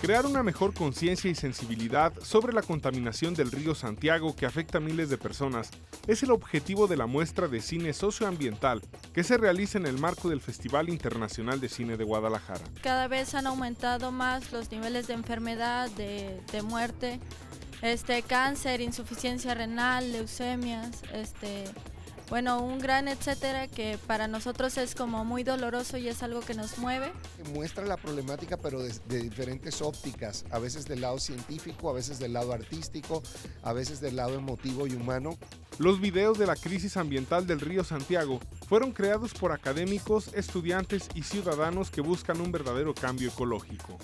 Crear una mejor conciencia y sensibilidad sobre la contaminación del río Santiago que afecta a miles de personas es el objetivo de la muestra de cine socioambiental que se realiza en el marco del Festival Internacional de Cine de Guadalajara. Cada vez han aumentado más los niveles de enfermedad, de muerte, cáncer, insuficiencia renal, leucemias, bueno, un gran etcétera que para nosotros es como muy doloroso y es algo que nos mueve. Muestra la problemática pero de diferentes ópticas, a veces del lado científico, a veces del lado artístico, a veces del lado emotivo y humano. Los videos de la crisis ambiental del río Santiago fueron creados por académicos, estudiantes y ciudadanos que buscan un verdadero cambio ecológico.